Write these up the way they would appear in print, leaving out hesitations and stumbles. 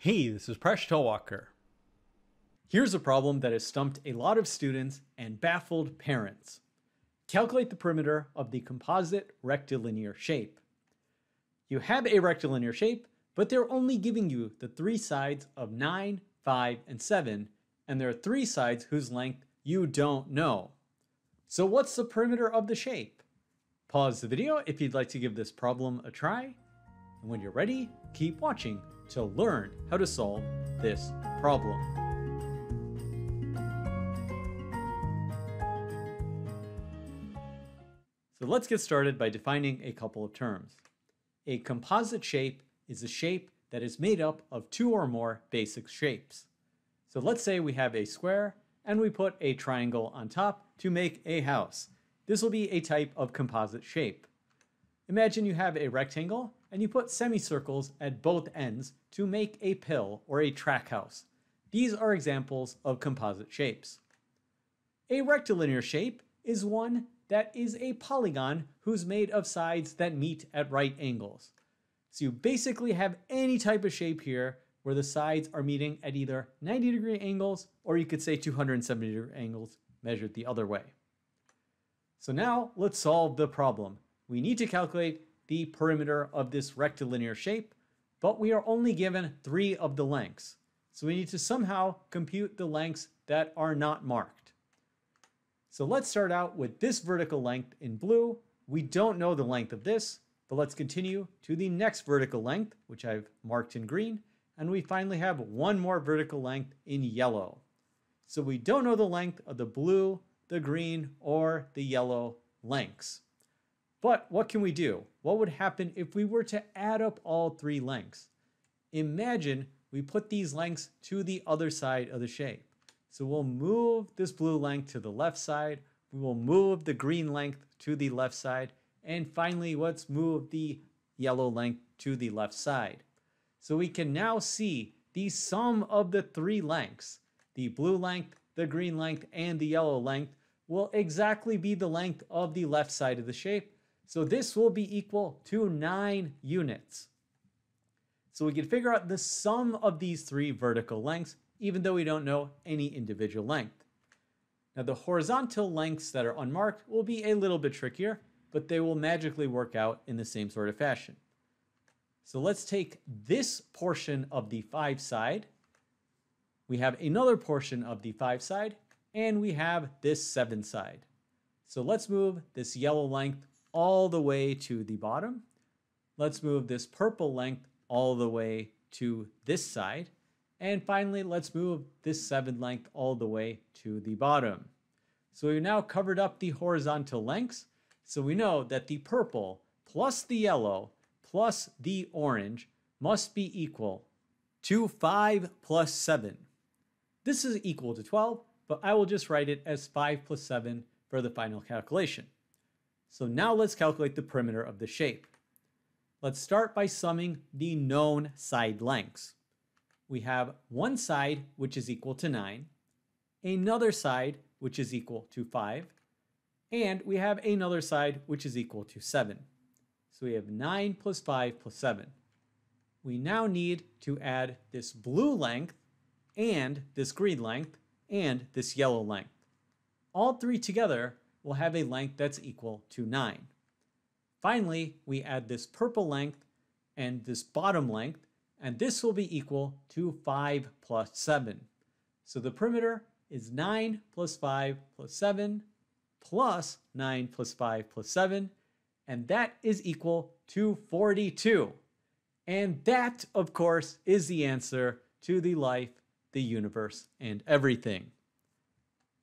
Hey, this is Presh Towalker. Here's a problem that has stumped a lot of students and baffled parents. Calculate the perimeter of the composite rectilinear shape. You have a rectilinear shape, but they're only giving you the three sides of 9, 5, and 7, and there are three sides whose length you don't know. So what's the perimeter of the shape? Pause the video if you'd like to give this problem a try, and when you're ready, keep watching to learn how to solve this problem. So let's get started by defining a couple of terms. A composite shape is a shape that is made up of two or more basic shapes. So let's say we have a square and we put a triangle on top to make a house. This will be a type of composite shape. Imagine you have a rectangle and you put semicircles at both ends to make a pill or a track house. These are examples of composite shapes. A rectilinear shape is one that is a polygon who's made of sides that meet at right angles. So you basically have any type of shape here where the sides are meeting at either 90-degree angles, or you could say 270-degree angles measured the other way. So now let's solve the problem. We need to calculate the perimeter of this rectilinear shape, but we are only given three of the lengths. So we need to somehow compute the lengths that are not marked. So let's start out with this vertical length in blue. We don't know the length of this, but let's continue to the next vertical length, which I've marked in green, and we finally have one more vertical length in yellow. So we don't know the length of the blue, the green, or the yellow lengths. But what can we do? What would happen if we were to add up all three lengths? Imagine we put these lengths to the other side of the shape. So we'll move this blue length to the left side, we will move the green length to the left side, and finally let's move the yellow length to the left side. So we can now see the sum of the three lengths, the blue length, the green length, and the yellow length, will exactly be the length of the left side of the shape. So this will be equal to 9 units. So we can figure out the sum of these three vertical lengths, even though we don't know any individual length. Now the horizontal lengths that are unmarked will be a little bit trickier, but they will magically work out in the same sort of fashion. So let's take this portion of the 5 side. We have another portion of the 5 side, and we have this 7 side. So let's move this yellow length all the way to the bottom. Let's move this purple length all the way to this side. And finally, let's move this 7 length all the way to the bottom. So we've now covered up the horizontal lengths. So we know that the purple plus the yellow plus the orange must be equal to 5 plus 7. This is equal to 12, but I will just write it as 5 plus 7 for the final calculation. So now let's calculate the perimeter of the shape. Let's start by summing the known side lengths. We have one side which is equal to 9, another side which is equal to 5, and we have another side which is equal to 7. So we have 9 plus 5 plus 7. We now need to add this blue length and this green length and this yellow length. All three together we'll have a length that's equal to 9. Finally, we add this purple length and this bottom length, and this will be equal to 5 plus 7. So the perimeter is 9 plus 5 plus 7 plus 9 plus 5 plus 7, and that is equal to 42. And that, of course, is the answer to the life, the universe, and everything.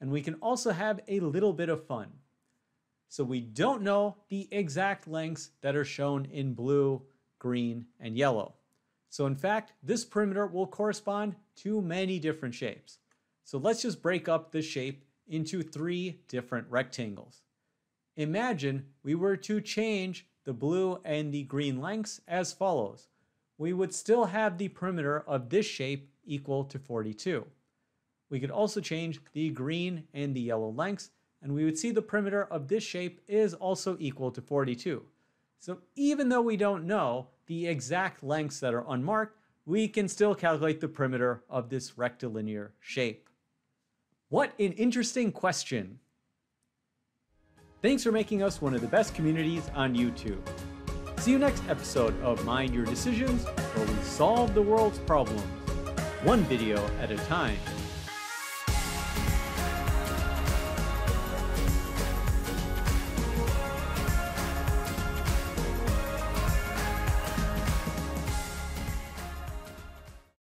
And we can also have a little bit of fun. So we don't know the exact lengths that are shown in blue, green, and yellow. So in fact, this perimeter will correspond to many different shapes. So let's just break up this shape into three different rectangles. Imagine we were to change the blue and the green lengths as follows. We would still have the perimeter of this shape equal to 42. We could also change the green and the yellow lengths, and we would see the perimeter of this shape is also equal to 42. So even though we don't know the exact lengths that are unmarked, we can still calculate the perimeter of this rectilinear shape. What an interesting question. Thanks for making us one of the best communities on YouTube. See you next episode of Mind Your Decisions, where we solve the world's problems, one video at a time.